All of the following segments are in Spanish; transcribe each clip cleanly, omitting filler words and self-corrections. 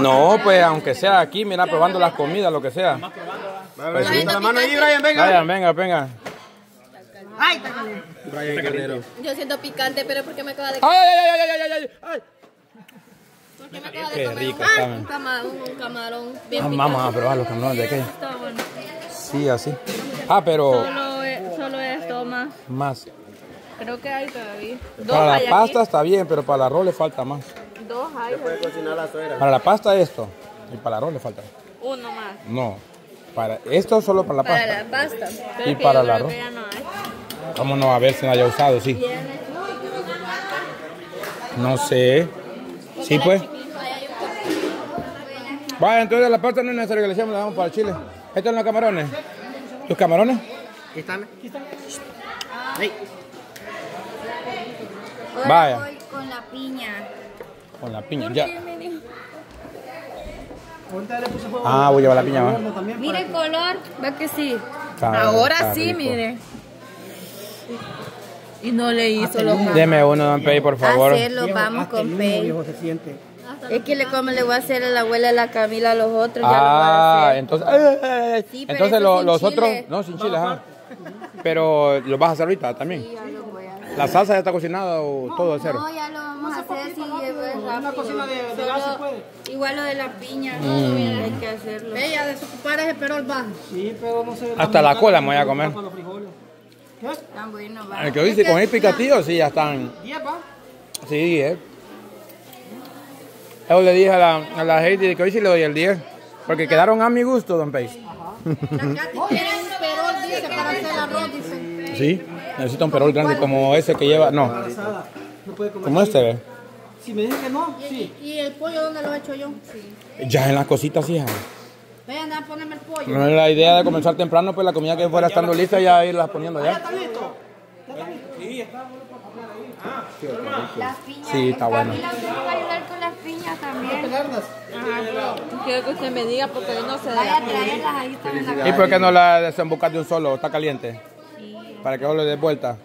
No, pues aunque sea aquí, mira, probando las comidas, lo que sea. Pues, sí. La mano ahí, Brian, venga. Brian, venga, venga. Ay, está caliente. Brian Guerrero. Yo siento picante, pero ¿por qué me acaba de comer? ¡Ay, ay, ay, ay, ay! ¿Por qué me acaba de comer un camarón bien picante? Vamos a probar los camarones de aquello. Está bueno. Sí, así. Ah, pero... Solo esto, más. Más. Creo que hay todavía. Para la pasta está bien, pero para el arroz le falta más. Dos hay. Para la pasta esto, y para el arroz le falta. Uno más. No. Para esto solo para la pasta. Para la pasta. Pero y para el arroz. Cómo no, a ver si no haya usado, sí. No sé. Sí, pues. Vaya, entonces la pasta no es necesario que le echemos, la damos para el chile. Estos son los camarones. ¿Los camarones? Aquí están. Ahí. Vaya. Voy con la piña. Con la piña, ya. Ah, voy a llevar la piña, ¿va? Mire el color, ve que sí. Ahora sí, mire. Y no le hizo los manos. Deme uno, don Pey, por favor. Hacerlo, vamos con Pey. Es que como le voy a hacer a la abuela, a la Camila, a los otros. Ah, entonces. Sí, entonces los otros. No, sin chiles, ajá. Pero los vas a hacer ahorita también. Sí, ya lo voy a hacer. ¿La salsa ya está cocinada o todo de cero? No, ya lo vamos a hacer así. Una cocina de gas se puede. Igual lo de la piña, no hay que hacerlo. Ella desocupara ese perol bajo. Sí, pero no sé. Hasta la cola me voy a comer. Tan bueno, va. El que dice con el picatillo, sí, ya están. ¿10, va? Sí, 10. Yo le dije a la Heidi que hoy sí le doy el 10. Porque quedaron a mi gusto, don Pey. Ajá. Perol, dice, para hacer arroz, dice. Sí, necesita un perol grande como ese que lleva. No. Como este, ¿ves? Si me dicen que no, sí. ¿Y el pollo dónde lo he hecho yo? Sí. Ya en las cositas, hija. Vayan a ponerme el pollo. No, la idea de comenzar temprano, pues la comida que fuera estando lista, ya irlas poniendo allá. ¿Ya está listo? Sí, está bueno. Las piñas. Sí, está bueno. Camila, usted me va a ayudar con las piñas también. Ajá. Quiero que usted me diga porque no se da. Vaya a traerlas, ahí están en la casa. ¿Y por qué no las desembucas de un solo? ¿Está caliente? Sí. Para que no le des vuelta.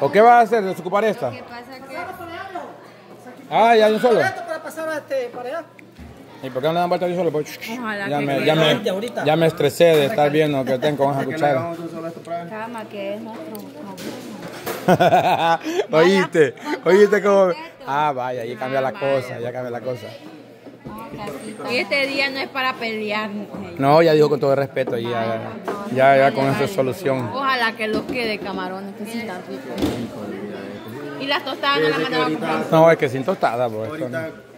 ¿O qué vas a hacer? ¿Desocupar esta? ¿Qué pasa? Ah, ya de un solo. Para pasar para allá. ¿Y por qué no le dan vuelta a yo solo? Pues, ya me estresé de estar viendo que estén con esa cuchara. Cama, que es otro. Oíste como... Ah, vaya, ahí cambia la cosa, ya cambia la cosa. Y este día no es para pelear. No, ya dijo con todo el respeto, ya con esa solución. Ojalá que los quede camarones, que sí están ricos. ¿Y las tostadas no las mandaban a comprar? No, es que sin tostadas, pues.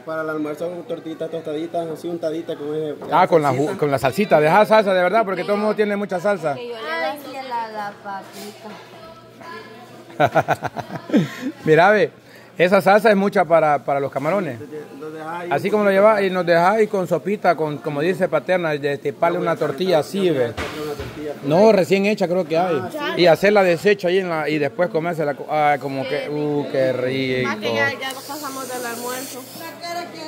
Para el almuerzo, tortitas, tostaditas, así untaditas con ese... con la salsita, deja salsa de verdad, porque todo el mundo tiene mucha salsa. Que yo le la papita. Mira, ve, esa salsa es mucha para los camarones. Así como lo llevas y nos dejáis con sopita, como dice Paterna, de estiparle una tortilla así, ve. No, recién hecha creo que hay. Y hacerla deshecha ahí y después comérsela. Ay, como que, qué rico. Más que ya pasamos del almuerzo.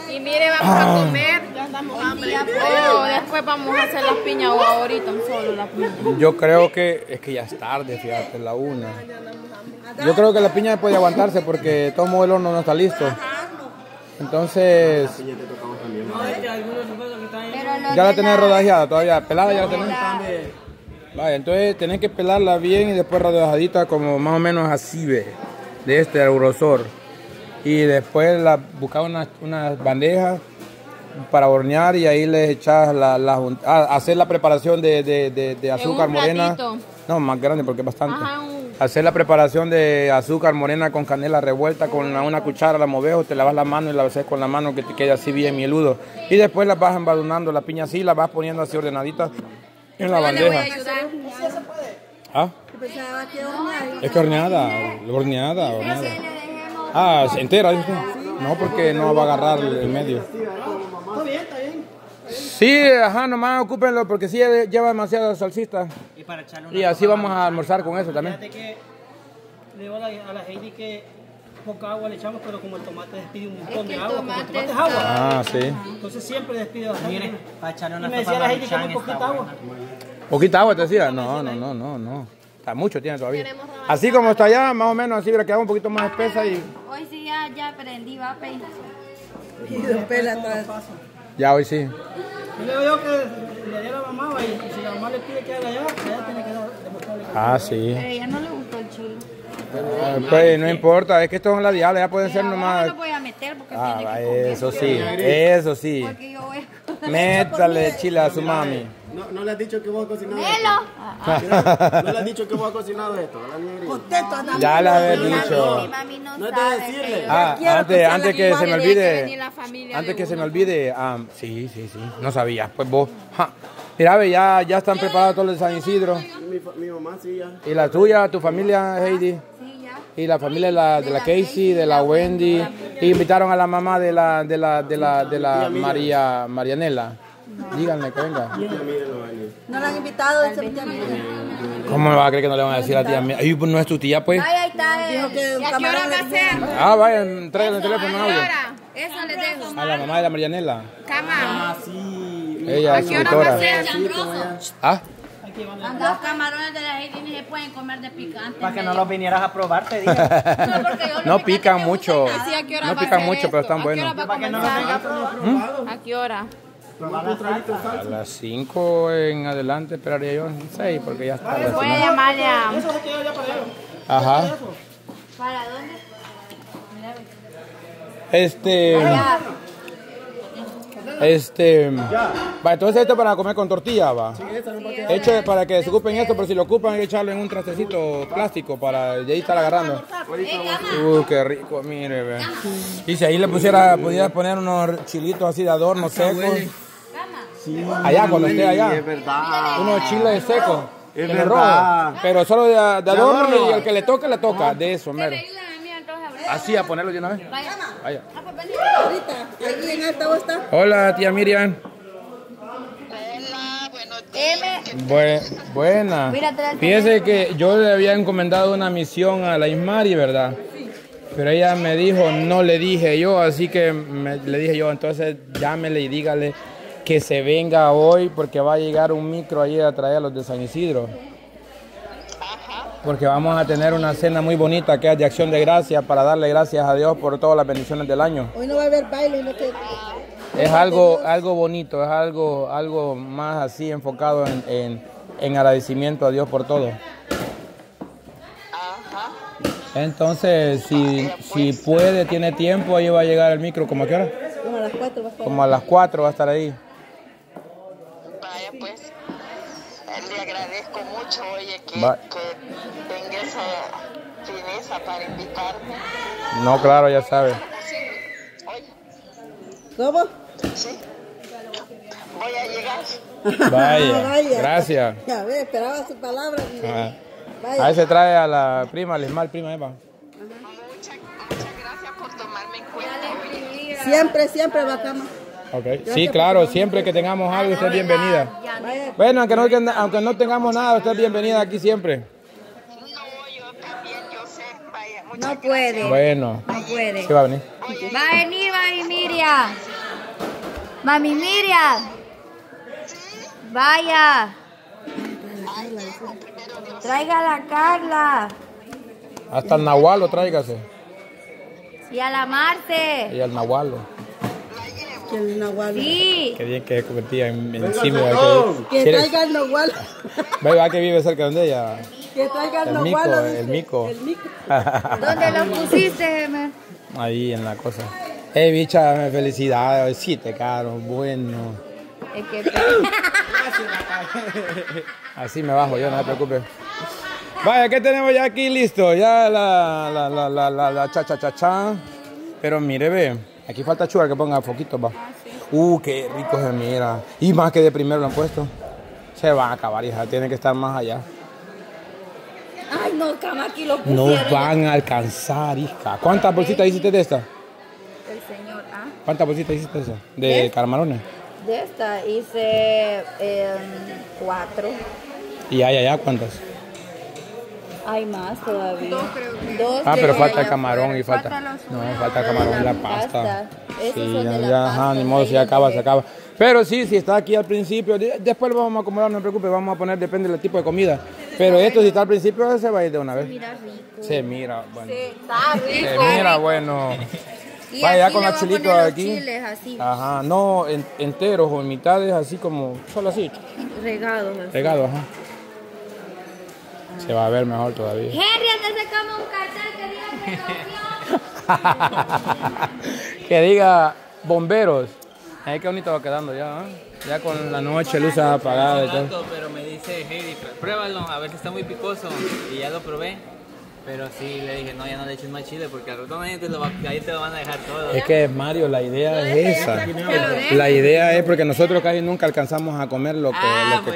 Y mire, vamos a comer, ya andamos hambre. Pero después vamos a hacer las piñas o ahorita solo las piñas. Yo creo que es que ya es tarde, fíjate, la 1. Yo creo que la piña puede aguantarse porque todo el horno no está listo. Entonces... Ya la tenés rodajeada todavía, pelada ya la tenés. Vaya, entonces tenés que pelarla bien y después rodajadita como más o menos así, ve, de este grosor. Y después buscaba unas bandejas para hornear y ahí les echas hacer la preparación de azúcar morena. No, más grande porque es bastante. Ajá. Hacer la preparación de azúcar morena con canela revuelta, con una cuchara la movejo, te lavas la mano y la haces con la mano que te quede así bien mieludo. Y después las vas embadurnando, la piña así, la vas poniendo así ordenadita en la bandeja. Voy a ayudar. ¿Ah? Es que horneada. Ah, entera, ¿sí? No, porque no va a agarrar el medio. Está bien, está bien. Sí, ajá, nomás ocúpenlo porque sí lleva demasiada salsita. Y así vamos a almorzar con eso también. Fíjate que le digo a la Heidi que poca agua le echamos, pero como el tomate despide un montón de agua, como el tomate es agua. Ah, sí. Entonces siempre despide bastante. Y me decía la Heidi que con poquita agua. ¿Poquita agua te decía? No. Está mucho, tiene todavía. Así como está allá, más o menos así, pero quedaba un poquito más espesa y... Hoy sí ya aprendí, va a pedir. Y dos pelas todas. Ya hoy sí. Yo le digo que le dé a la mamá, y si la mamá le pide que haga allá, ella tiene que demostrarle. Ah, sí. Pero ella no le gustó el chile. Pues no importa, es que estos son las diablas, ya pueden ser nomás. Yo no voy a meter porque tiene que comer. Eso sí, eso sí. Porque yo voy a comer. Métale chile a su mami. ¿No le has dicho que vos has cocinado esto? ¿No le has dicho que vos has cocinado esto? Ya le había dicho. No es de decirle. Antes que se me olvide. Antes que se me olvide. Sí, sí, sí. No sabías, pues vos. Mira, ve, ya están preparados todos los de San Isidro. Mi mamá sí, ya. ¿Y la tuya, tu familia, Heidi? Sí, ya. ¿Y la familia de la Casey, de la Wendy? ¿Y invitaron a la mamá de la María Marianela? Díganme que venga. No la han invitado, dice mi tía Miriam. ¿Cómo me va a creer que no le van a decir a la tía Miriam? Ay, pues no es tu tía, pues. Ay, ahí está. Dijo que ¿a qué hora va a ser? Ah, vaya, tráigale el teléfono, audio. Eso les dejo. A la mamá de la Marianela. Cama. Ah, sí. Ella es escritora. ¿A qué hora va a ser? ¿Ah? Los camarones de la Heidi ni se pueden comer de picante. Para que no los vinieras a probar, te dije. No pican mucho. No pican mucho, pero están buenos. ¿Para que no los vengas a probar? ¿A qué hora? A las 5 en adelante esperaría yo, 6 porque ya está. Voy a llamarle a... Ajá. ¿Para dónde? Va, entonces esto para comer con tortilla, va. Hecho para que desocupen esto, pero si lo ocupan hay que echarlo en un trastecito plástico para de ahí estar agarrando. Uy, qué rico, mire, ve. Y si ahí le pudiera poner unos chilitos así de adorno secos. Sí, allá, cuando esté allá. Es verdad. Unos chiles secos. Es verdad. Rojo, pero solo de adorno y el que le toca. De eso, mero. Así, a ponerlo de una vez. Vaya. Ahorita. En alta vos está. Hola, tía Miriam. Hola, buenos días. Buena. Fíjese que yo le había encomendado una misión a la Ismari, ¿verdad? Pero ella me dijo, no le dije yo, así que le dije yo, entonces llámele y dígale que se venga hoy porque va a llegar un micro allí a traer a los de San Isidro. Porque vamos a tener una cena muy bonita que es de acción de gracias para darle gracias a Dios por todas las bendiciones del año. Hoy no va a haber baile. No te... Es algo bonito, es algo más así enfocado en agradecimiento a Dios por todo. Entonces, si puede, tiene tiempo, ahí va a llegar el micro. ¿Cómo a qué hora? Como a las 4 va a estar. Como a las 4 va a estar ahí. Vaya, pues, le agradezco mucho, oye, que tenga esa fineza para invitarme. No, claro, ya sabes. ¿Cómo? Sí. Voy a llegar. Vaya, vaya. Gracias. Ya ves, esperaba su palabra. Vaya. Ahí se trae a la prima, la Ismael, prima Eva. Muchas gracias por tomarme en cuenta. Siempre bacama. Okay. Sí, claro, siempre que tengamos algo, usted es bienvenida. Bueno, aunque no tengamos nada, usted es bienvenida aquí siempre. No, yo también, yo sé, vaya, muchas no puede. Gracias. Bueno. No puede. ¿Qué va a venir? Mami Miriam. Mami Miriam. ¿Sí? Vaya. Tráigala a Carla. Hasta el Nahualo, tráigase. Y a la Marte. Y al Nahualo. Que el Nahualo. Sí. Qué bien que convertía encima. Que traiga el Nahualo. Venga, que vive cerca de ella. Que traiga el Nahualo. El mico. El mico. ¿Dónde lo pusiste, Gemma? Ahí en la cosa. Bicha, felicidades. Sí, te caro. Bueno. Es que así me bajo yo, no te preocupes. Vaya, ¿qué tenemos ya aquí listo? Ya la cha cha cha cha. Pero mire, ve, aquí falta chuga que ponga foquitos, va. Qué rico se mira. Y más que de primero lo han puesto. Se van a acabar, hija, tienen que estar más allá. Ay, no, cama, aquí lo pusieron. No van a alcanzar, hija. ¿Cuántas bolsitas hiciste de esta? El señor, ¿ah? ¿Cuántas bolsitas hiciste de esta? De camarones. De esta hice 4. ¿Y allá cuántas? Hay más todavía. 2 creo que. 2. Pero falta el camarón y falta el camarón y la pasta. Sí, ya, ni modo, se acaba. Pero sí está aquí al principio. Después lo vamos a acomodar, no se preocupe, vamos a poner, depende del tipo de comida. Pero esto si está al principio se va a ir de una vez. Se mira rico. Se mira bueno. Y vaya con los chilitos aquí. Chiles, así. Ajá, no enteros o en mitades, así como solo así. Regados. Así. Regados, ajá. Ah. Se va a ver mejor todavía. Jerry, antes se come un cartel que diga precaución. Que diga bomberos. Ahí qué bonito va quedando ya, ¿eh? Ya con la noche, luces apagadas y todo. Pero me dice Heidi, pruébalo, a ver si está muy picoso. Y ya lo probé. Pero sí, le dije, no, ya no le eches más chile porque al rato ahí te lo van a dejar todo. Es que Mario, la idea es esa. La idea es porque nosotros casi nunca alcanzamos a comer lo que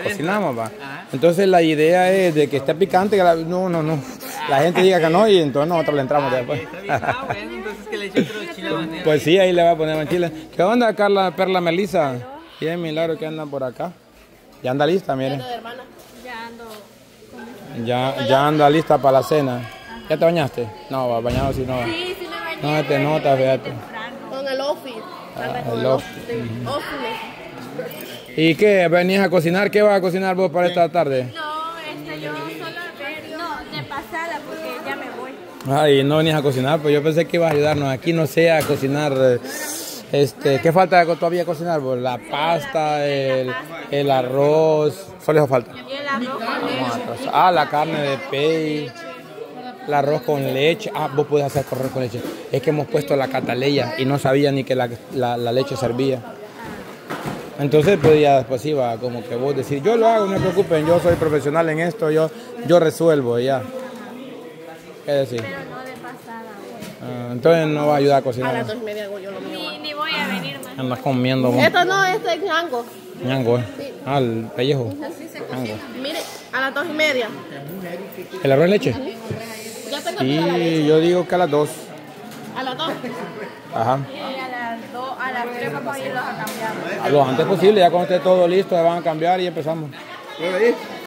cocinamos, va. Entonces la idea es de que esté picante, que no. La gente diga que no y entonces nosotros le entramos después. Ah, bueno, entonces que le eche otro chile habanero. Pues sí, ahí le va a poner más chile. ¿Qué onda, Carla Perla Melisa? Bien, Milagro, que andan por acá. Ya anda lista, miren. Ya anda lista para la cena. ¿Ya te bañaste? No, va, bañado si no va. Sí, sí me bañé. No te notas, fíjate. Con el outfit. El outfit. ¿Y qué? ¿Venís a cocinar? ¿Qué vas a cocinar vos para esta tarde? No, yo solo de pasada porque ya me voy. Ay, no venís a cocinar, pues yo pensé que ibas a ayudarnos aquí, no sé, a cocinar. ¿Qué falta todavía cocinar? La pasta, el arroz. ¿Solo eso falta? Ah, la carne de Pey. El arroz con leche. Ah, vos podés hacer arroz con leche. Es que hemos puesto la cataleya y no sabía ni que la leche servía. Entonces, pues ya después iba como que vos decís, yo lo hago, no se preocupen, yo soy profesional en esto, yo resuelvo ya. ¿Qué decís? Entonces no va a ayudar a cocinar. A las 2:30 yo lo mío. Ni voy a venir más. Andas comiendo vos. Esto no, esto es ñango. Ñango, ¿eh? Sí. Ah, el pellejo. Así se cocina. Mire, a las 2:30. ¿El arroz de leche? Ya tengo sí, la leche. Yo digo que a las 2. ¿A las 2? Ajá. Y a las 2, a las 3 vamos a irlos a cambiar. A lo antes posible, ya cuando esté todo listo, se van a cambiar y empezamos.